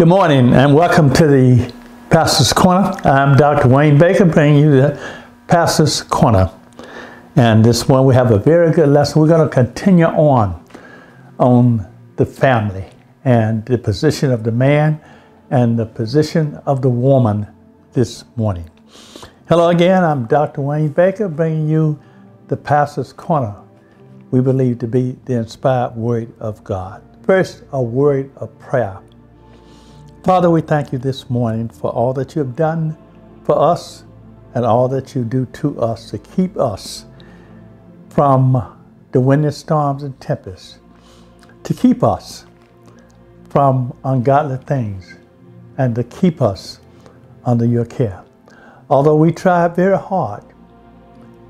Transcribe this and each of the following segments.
Good morning and welcome to the Pastor's Corner. I'm Dr. Wayne Baker, bringing you the Pastor's Corner. And this morning we have a very good lesson. We're going to continue on the family and the position of the man and the position of the woman this morning. Hello again, I'm Dr. Wayne Baker, bringing you the Pastor's Corner. We believe to be the inspired Word of God. First, a word of prayer. Father, we thank you this morning for all that you have done for us and all that you do to us to keep us from the winter storms and tempests, to keep us from ungodly things, and to keep us under your care. Although we try very hard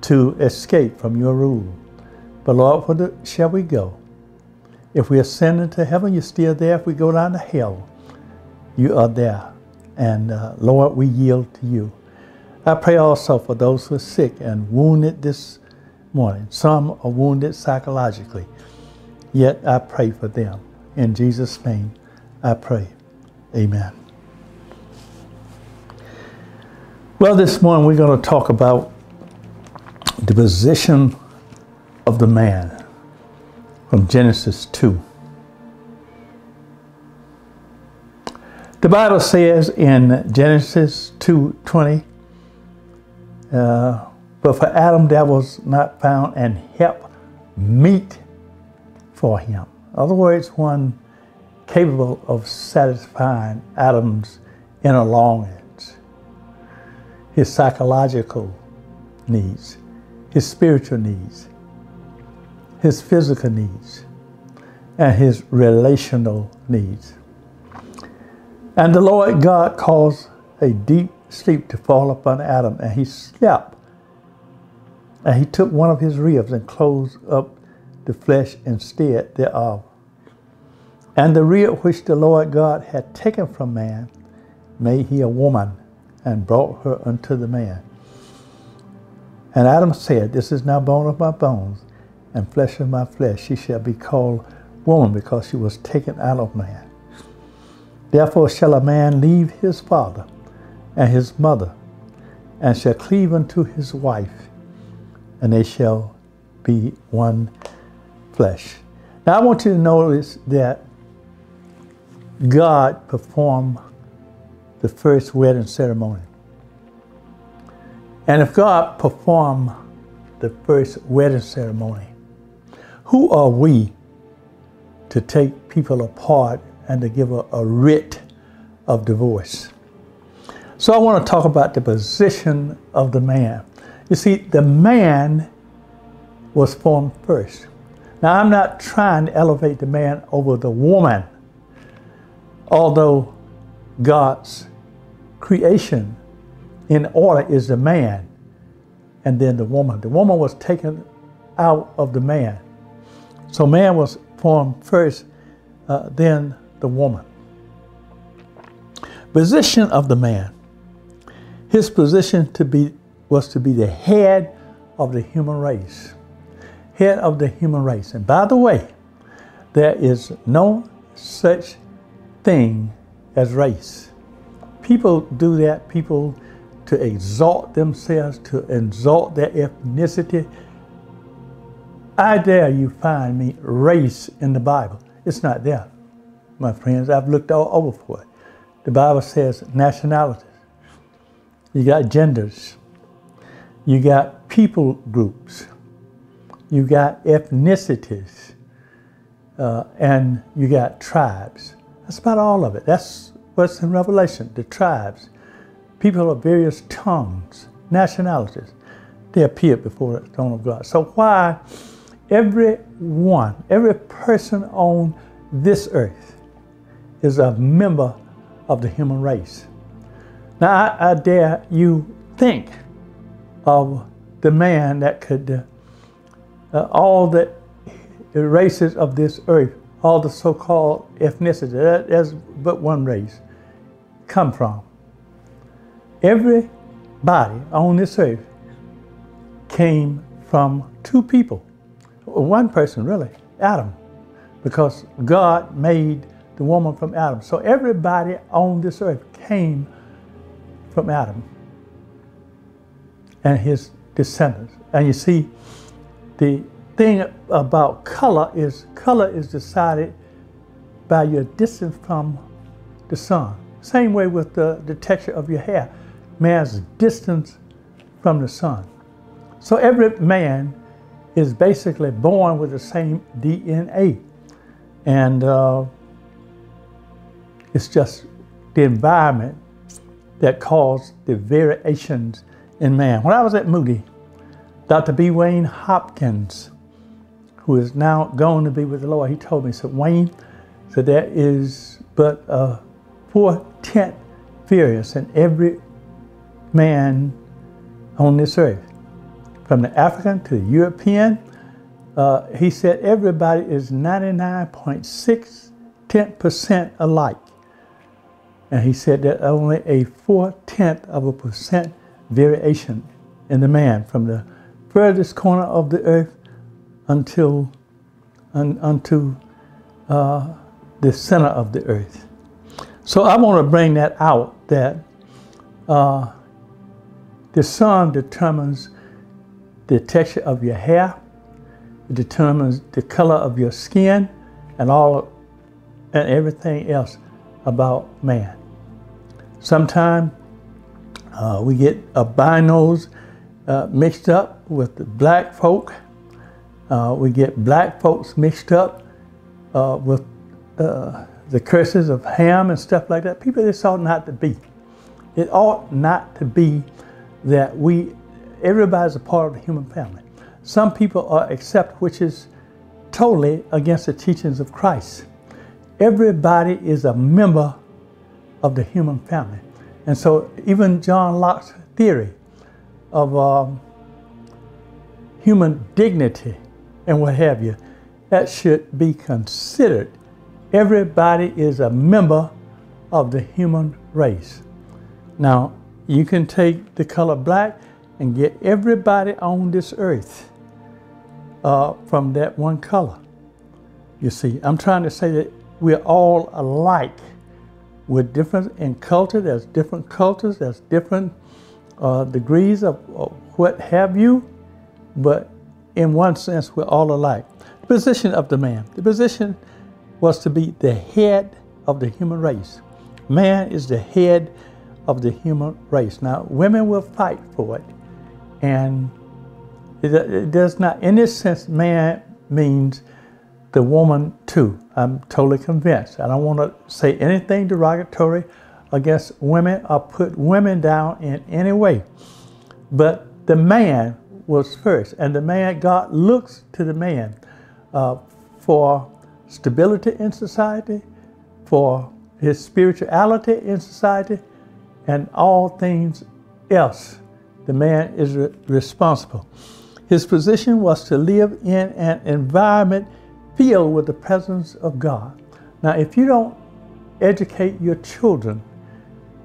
to escape from your rule, but Lord, where shall we go? If we ascend into heaven, you're still there. If we go down to hell, you are there. And Lord, we yield to you. I pray also for those who are sick and wounded this morning. Some are wounded psychologically, yet I pray for them. In Jesus' name, I pray. Amen. Well, this morning we're going to talk about the position of the man from Genesis 2. The Bible says in Genesis 2:20, but for Adam there was not found an help meet for him. In other words, one capable of satisfying Adam's inner longings, his psychological needs, his spiritual needs, his physical needs, and his relational needs. And the Lord God caused a deep sleep to fall upon Adam, and he slept. And he took one of his ribs and closed up the flesh instead thereof. And the rib which the Lord God had taken from man made he a woman, and brought her unto the man. And Adam said, this is now bone of my bones, and flesh of my flesh. She shall be called woman, because she was taken out of man. Therefore shall a man leave his father and his mother, and shall cleave unto his wife, and they shall be one flesh. Now I want you to notice that God performed the first wedding ceremony. And if God performed the first wedding ceremony, who are we to take people apart and to give a writ of divorce? So I want to talk about the position of the man. You see, the man was formed first. Now, I'm not trying to elevate the man over the woman, although God's creation in order is the man and then the woman. The woman was taken out of the man. So man was formed first, then the woman. Position of the man. His position was to be the head of the human race. Head of the human race. And by the way, there is no such thing as race. People do that, people to exalt themselves, to exalt their ethnicity. I dare you find me race in the Bible. It's not there. My friends, I've looked all over for it. The Bible says nationalities. You got genders. You got people groups. You got ethnicities. And you got tribes. That's about all of it. That's what's in Revelation, the tribes. People of various tongues, nationalities. They appear before the throne of God. So why every person on this earth is a member of the human race. Now, I dare you think of the man that could, all the races of this earth, all the so-called ethnicity, there's but one race, come from. Everybody on this earth came from two people. One person, really, Adam, because God made the woman from Adam. So everybody on this earth came from Adam and his descendants. And you see, the thing about color is decided by your distance from the sun. Same way with the texture of your hair, man's distance from the sun. So every man is basically born with the same DNA. And it's just the environment that caused the variations in man. When I was at Moody, Dr. B. Wayne Hopkins, who is now going to be with the Lord, he told me, he said, Wayne, so there is but a 4/10 variance in every man on this earth. From the African to the European, he said everybody is 99.6% alike. And he said that only a 0.4% variation in the man from the furthest corner of the earth until unto the center of the earth. So I want to bring that out, that the sun determines the texture of your hair, it determines the color of your skin, and everything else about man. Sometimes we get albinos mixed up with the black folk. We get black folks mixed up with the curses of Ham and stuff like that. People, this ought not to be. It ought not to be that everybody's a part of the human family. Some people are accepted, which is totally against the teachings of Christ. Everybody is a member of the human family. And so even John Locke's theory of human dignity and what have you, that should be considered. Everybody is a member of the human race. Now, you can take the color black and get everybody on this earth from that one color. You see, I'm trying to say that we're all alike. We're different in culture. There's different cultures. There's different degrees of what have you. But in one sense, we're all alike. The position of the man. The position was to be the head of the human race. Man is the head of the human race. Now, women will fight for it. And it does not, in this sense, man means the woman too. I'm totally convinced. I don't want to say anything derogatory against women or put women down in any way. But the man was first. And the man, God looks to the man for stability in society, for his spirituality in society, and all things else. The man is responsible. His position was to live in an environment filled with the presence of God. Now, if you don't educate your children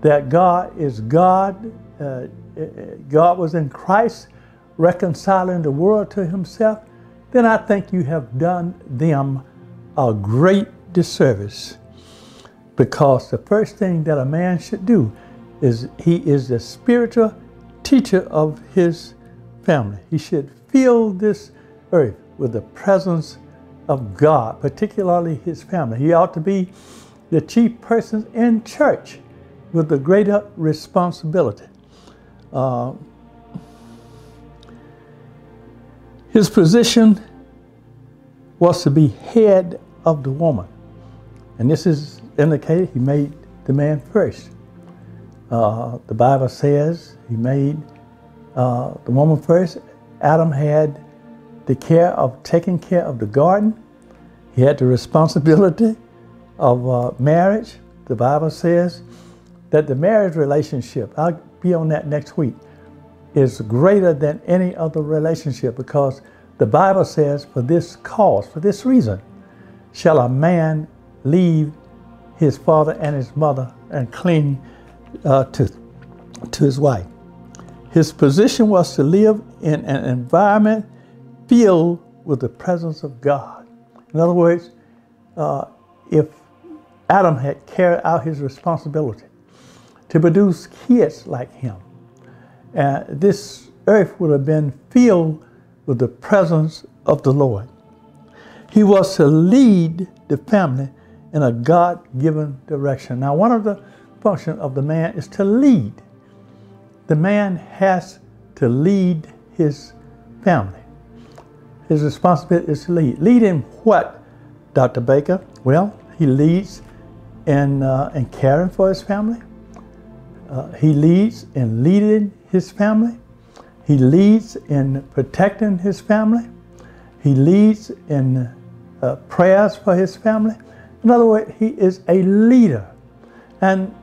that God is God, God was in Christ reconciling the world to himself, then I think you have done them a great disservice. Because the first thing that a man should do is he is the spiritual teacher of his family. He should fill this earth with the presence of God, particularly his family. He ought to be the chief person in church with the greater responsibility. His position was to be head of the woman. And this is indicated he made the man first. The Bible says he made the woman first. Adam had the care of taking care of the garden. He had the responsibility of marriage. The Bible says that the marriage relationship, I'll be on that next week, is greater than any other relationship, because the Bible says, for this cause, for this reason, shall a man leave his father and his mother and cling to his wife. His position was to live in an environment filled with the presence of God. In other words, if Adam had carried out his responsibility to produce kids like him. And this earth would have been filled with the presence of the Lord. He was to lead the family in a God-given direction. Now, one of the functions of the man is to lead. The man has to lead his family. His responsibility is to lead. Lead in what, Dr. Baker? Well, he leads in caring for his family. He leads in leading his family. He leads in protecting his family. He leads in prayers for his family. In other words, he is a leader. And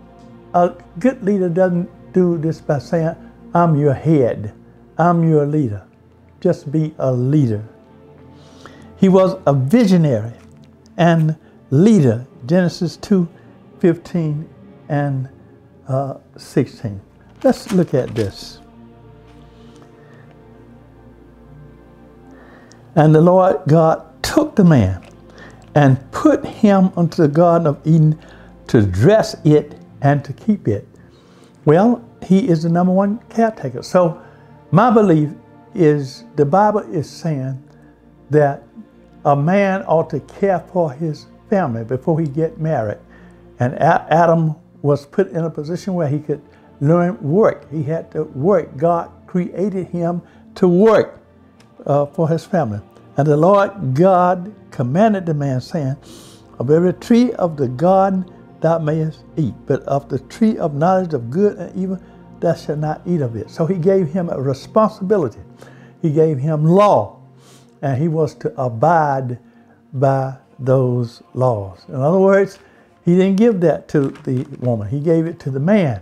a good leader doesn't do this by saying, I'm your head, I'm your leader. Just be a leader. He was a visionary and leader, Genesis 2:15 and 16. Let's look at this. And the Lord God took the man and put him unto the Garden of Eden to dress it and to keep it. Well, he is the number one caretaker. So my belief is the Bible is saying that a man ought to care for his family before he get married. And Adam was put in a position where he could learn work. He had to work. God created him to work for his family. And the Lord God commanded the man, saying, of every tree of the garden thou mayest eat, but of the tree of knowledge of good and evil thou shalt not eat of it. So he gave him a responsibility. He gave him law, and he was to abide by those laws. In other words, he didn't give that to the woman. He gave it to the man.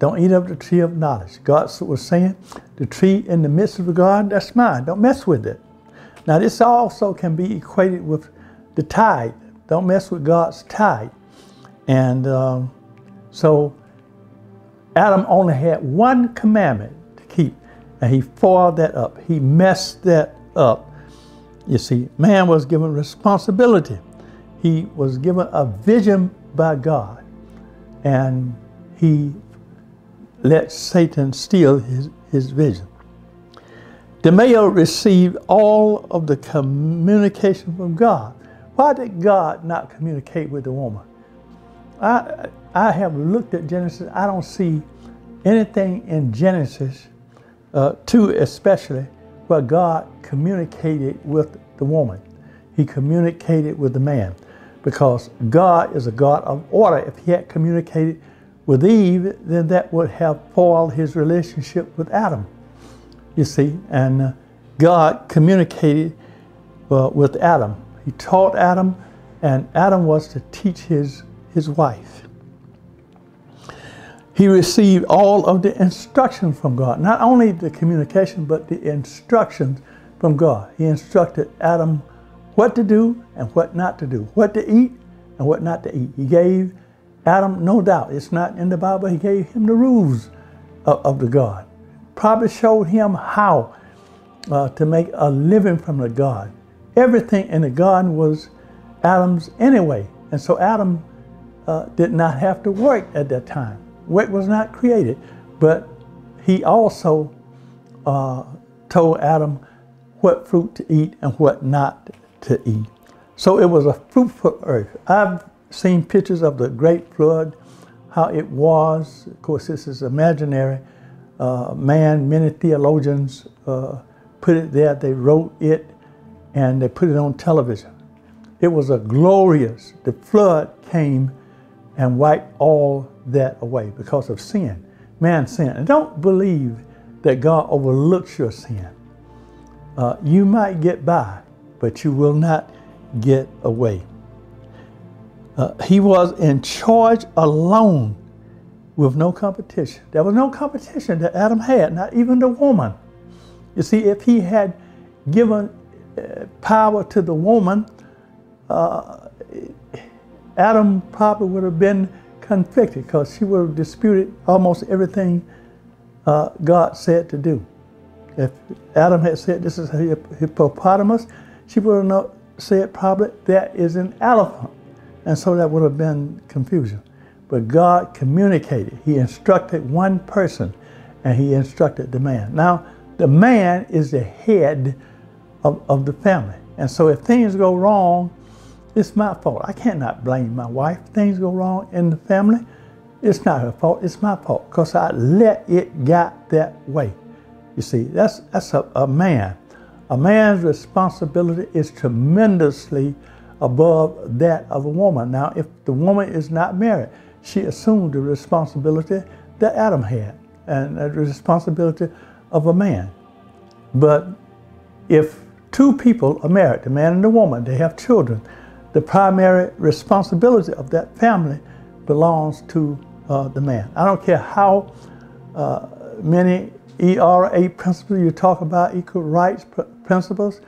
Don't eat of the tree of knowledge. God was saying, the tree in the midst of the garden, that's mine. Don't mess with it. Now, this also can be equated with the tithe. Don't mess with God's tithe. And so Adam only had one commandment to keep, and he foiled that up. He messed that up. You see, man was given responsibility. He was given a vision by God, and he let Satan steal his vision. The male received all of the communication from God. Why did God not communicate with the woman? I have looked at Genesis. I don't see anything in Genesis 2 especially where God communicated with the woman. He communicated with the man, because God is a God of order. If he had communicated with Eve, then that would have foiled his relationship with Adam. You see, and God communicated with Adam. He taught Adam, and Adam was to teach his wife. He received all of the instruction from God, not only the communication, but the instructions from God. He instructed Adam what to do and what not to do, what to eat and what not to eat. He gave Adam, no doubt, it's not in the Bible, he gave him the rules of the God. Probably showed him how to make a living from the God. Everything in the garden was Adam's anyway. And so Adam did not have to work at that time. Work was not created. But he also told Adam what fruit to eat and what not to eat. So it was a fruitful earth. I've seen pictures of the great flood, how it was. Of course, this is imaginary. Many theologians put it there. They wrote it, and they put it on television. It was a glorious. The flood came and wiped all that away because of sin, man's sin. And don't believe that God overlooks your sin. You might get by, but you will not get away. He was in charge alone, with no competition. There was no competition that Adam had, not even the woman. You see, if he had given power to the woman, Adam probably would have been conflicted, because she would have disputed almost everything God said to do. If Adam had said, this is a hippopotamus, she would have said probably, that is an elephant. And so that would have been confusion. But God communicated. He instructed one person, and he instructed the man. Now, the man is the head of the family. And so if things go wrong, it's my fault. I cannot blame my wife. If things go wrong in the family, it's not her fault, it's my fault, because I let it get that way. You see, that's a man. A man's responsibility is tremendously above that of a woman. Now, if the woman is not married, she assumed the responsibility that Adam had, and the responsibility of a man. But if two people are married, the man and the woman, they have children, the primary responsibility of that family belongs to the man. I don't care how many ERA principles you talk about, equal rights principles.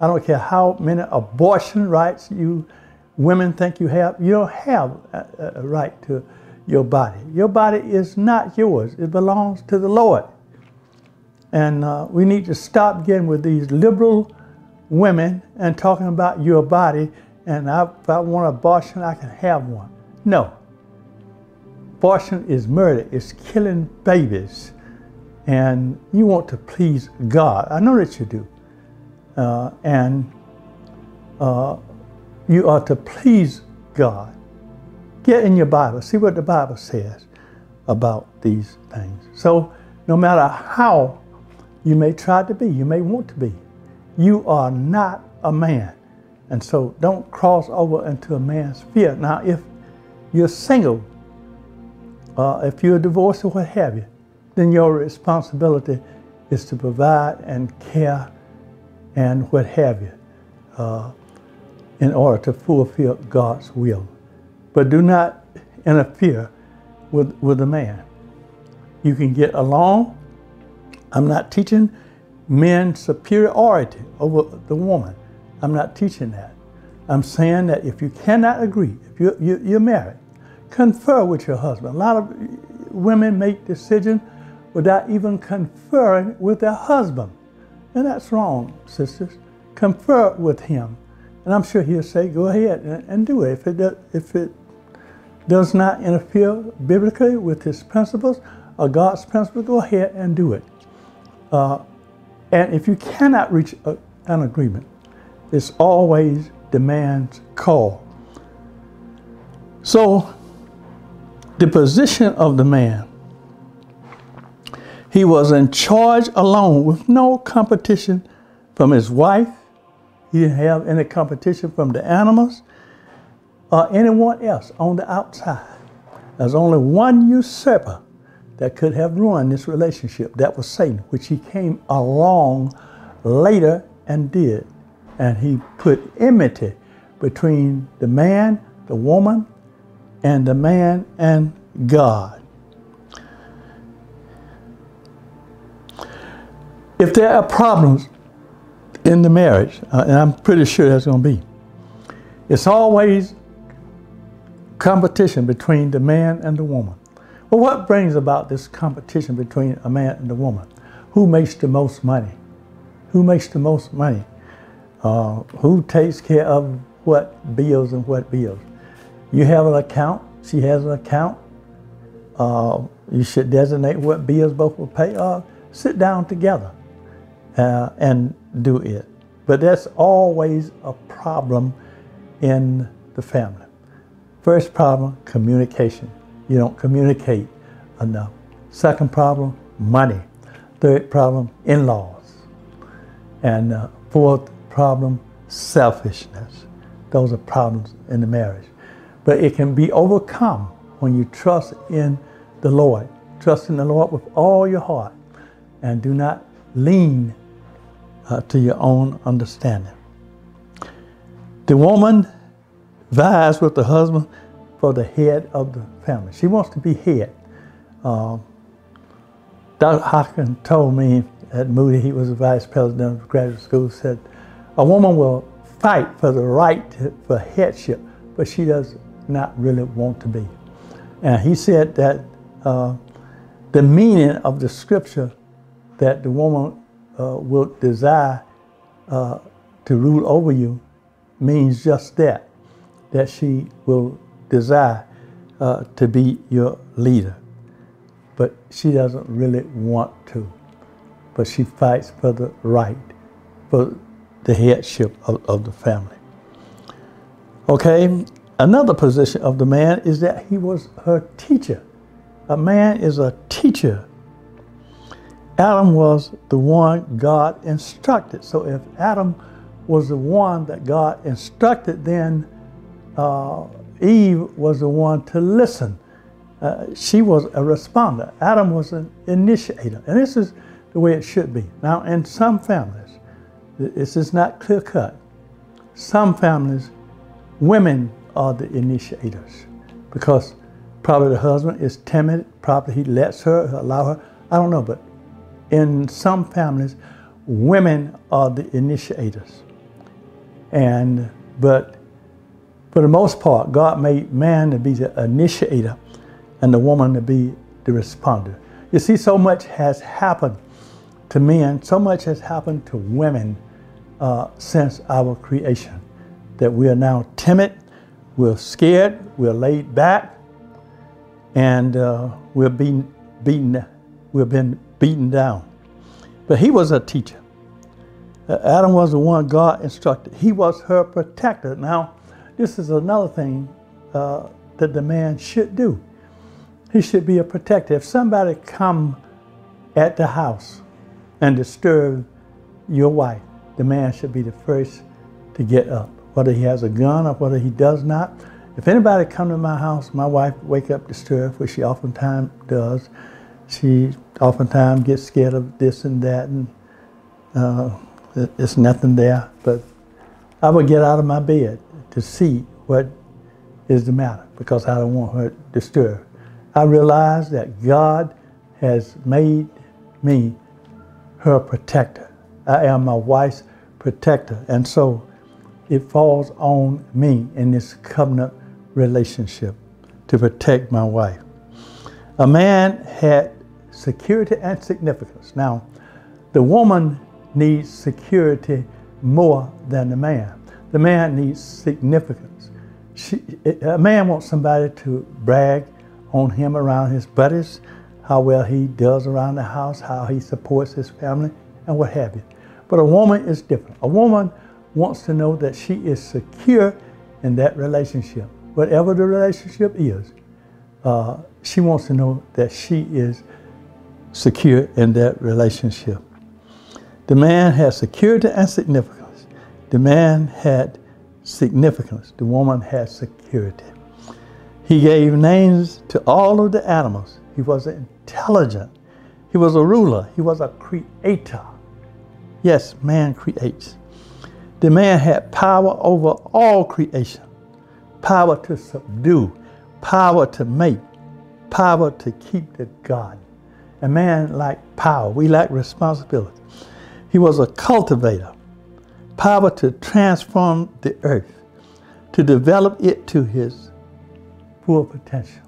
I don't care how many abortion rights you women think you have. You don't have a right to your body. Your body is not yours. It belongs to the Lord. And we need to stop getting with these liberal women and talking about your body, and if I want abortion, I can have one. No. Abortion is murder. It's killing babies. And you want to please God. I know that you do. You are to please God. Get in your Bible. See what the Bible says about these things. So no matter how you may try to be, you may want to be, you are not a man. And so don't cross over into a man's fear. Now, if you're single, if you're divorced or what have you, then your responsibility is to provide and care and what have you in order to fulfill God's will. But do not interfere with a man. You can get along. I'm not teaching men's superiority over the woman. I'm not teaching that. I'm saying that if you cannot agree, if you're married, confer with your husband. A lot of women make decisions without even conferring with their husband. And that's wrong, sisters. Confer with him. And I'm sure he'll say, go ahead and do it. If it does not interfere biblically with his principles or God's principles, go ahead and do it. And if you cannot reach an agreement, it's always the man's call. So the position of the man, he was in charge alone with no competition from his wife. He didn't have any competition from the animals or anyone else on the outside. There's only one usurper that could have ruined this relationship. That was Satan, which he came along later and did. And he put enmity between the man, the woman, and the man and God. If there are problems in the marriage, and I'm pretty sure there's going to be, it's always competition between the man and the woman. Well, what brings about this competition between a man and a woman? Who makes the most money? Who makes the most money? Who takes care of what bills and what bills? You have an account. She has an account. You should designate what bills both will pay. Sit down together and do it. But that's always a problem in the family. First problem, communication. You don't communicate enough. Second problem, money. Third problem, in-laws. And fourth problem, selfishness. Those are problems in the marriage. But it can be overcome when you trust in the Lord. Trust in the Lord with all your heart, and do not lean to your own understanding. The woman vies with the husband for the head of the family. She wants to be head. Dr. Hawkins told me at Moody, he was the vice president of graduate school, said, a woman will fight for the right for headship, but she does not really want to be. And he said that the meaning of the scripture that the woman will desire to rule over you means just that. that she will desire to be your leader. But she doesn't really want to. But she fights for the right, for the headship of the family. Okay, another position of the man is that he was her teacher. A man is a teacher. Adam was the one God instructed. So if Adam was the one that God instructed, then Eve was the one to listen. She was a responder. Adam was an initiator. And this is the way it should be. Now, in some families, this is not clear cut. Some families, women are the initiators because probably the husband is timid. Probably he lets her, allow her. I don't know, but in some families, women are the initiators. But for the most part, God made man to be the initiator and the woman to be the responder. You see, so much has happened to men, so much has happened to women since our creation, that we are now timid, we're scared, we're laid back, and we've been beaten down. But he was a teacher. Adam was the one God instructed. He was her protector. Now, this is another thing that the man should do. He should be a protector. If somebody come at the house and disturb your wife, the man should be the first to get up, whether he has a gun or whether he does not. If anybody come to my house, my wife wake up disturbed, which she oftentimes does. She oftentimes gets scared of this and that, and it's nothing there. But I would get out of my bed to see what is the matter because I don't want her disturbed. I realize that God has made me her protector. I am my wife's protector. And so it falls on me in this covenant relationship to protect my wife. A man had security and significance. Now, the woman needs security more than the man. The man needs significance. A man wants somebody to brag on him around his buddies, how well he does around the house, how he supports his family, and what have you. But a woman is different. A woman wants to know that she is secure in that relationship. Whatever the relationship is, she wants to know that she is secure in that relationship. The man had security and significance. The man had significance. The woman had security. He gave names to all of the animals. He was intelligent. He was a ruler. He was a creator. Yes, man creates. The man had power over all creation, power to subdue, power to make, power to keep the God. A man lacked power. We lack responsibility. He was a cultivator, power to transform the earth, to develop it to his full potential.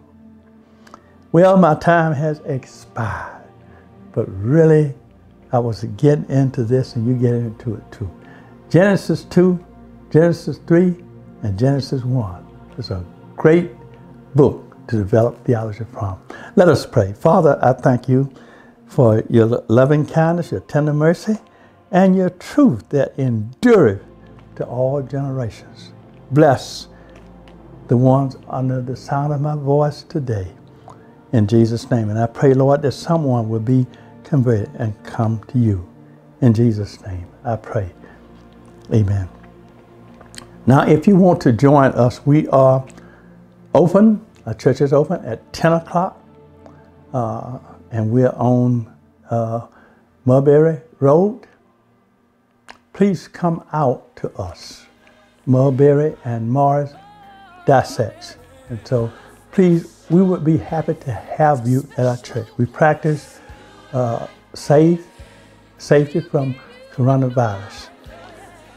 Well, my time has expired, but really, I was getting into this and you get into it too. Genesis 2, Genesis 3, and Genesis 1. It's a great book to develop theology from. Let us pray. Father, I thank you for your loving kindness, your tender mercy, and your truth that endureth to all generations. Bless the ones under the sound of my voice today, in Jesus' name. And I pray, Lord, that someone will be converted and come to you. In Jesus' name, I pray. Amen. Now, if you want to join us, we are open. Our church is open at 10 o'clock. And we're on Mulberry Road. Please come out to us. Mulberry and Mars Dissett. And so, please, we would be happy to have you at our church. We practice safety from coronavirus.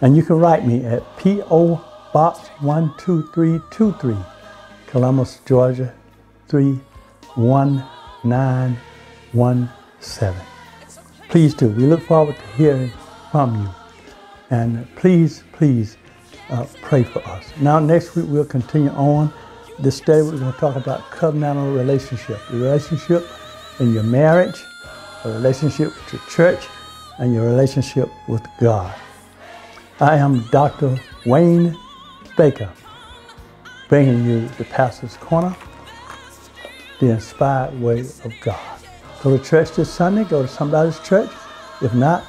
And you can write me at P.O. Box 12323, Columbus, Georgia 31917. Please do. We look forward to hearing from you. And please, please pray for us. Now next week we'll continue on this day. We're going to talk about covenantal relationship, your relationship in your marriage, your relationship with your church, and your relationship with God. I am Dr. Wayne Baker, bringing you the Pastor's Corner, the inspired way of God. Go to church this Sunday, go to somebody's church. If not,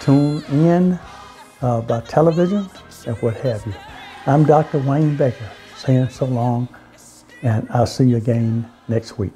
tune in by television and what have you. I'm Dr. Wayne Baker, saying so long, and I'll see you again next week.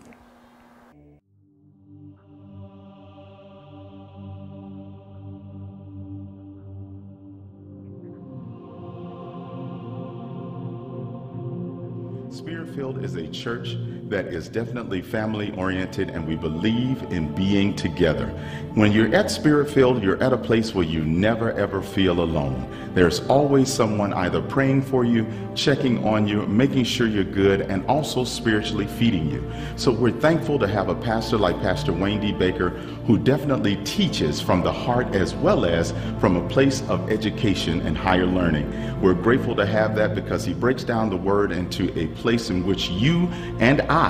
Spirit Filled is a church that is definitely family oriented, and we believe in being together. When you're at Spirit Filled, you're at a place where you never ever feel alone. There's always someone either praying for you, checking on you, making sure you're good, and also spiritually feeding you. So we're thankful to have a pastor like Pastor Wayne D. Baker, who definitely teaches from the heart as well as from a place of education and higher learning. We're grateful to have that because he breaks down the word into a place in which you and I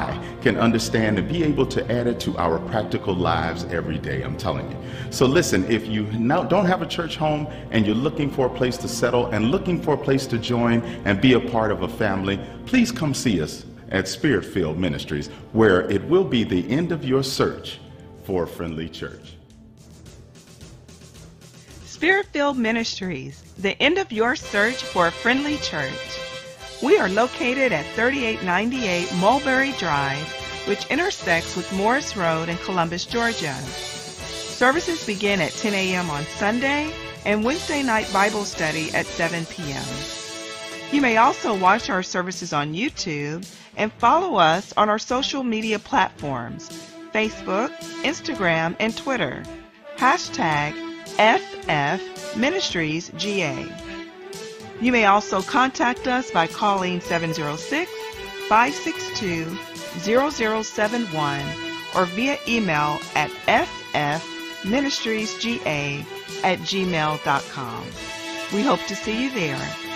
can understand and be able to add it to our practical lives every day, I'm telling you. So listen, if you now don't have a church home and you're looking for a place to settle and looking for a place to join and be a part of a family, please come see us at Spirit Filled Ministries, where it will be the end of your search for a friendly church. Spirit Filled Ministries, the end of your search for a friendly church. We are located at 3898 Mulberry Drive, which intersects with Mars Road in Columbus, Georgia. Services begin at 10 a.m. on Sunday and Wednesday night Bible study at 7 p.m. You may also watch our services on YouTube and follow us on our social media platforms, Facebook, Instagram, and Twitter. #FFMinistriesGA. You may also contact us by calling 706-562-0071 or via email at ffministriesga@gmail.com. We hope to see you there.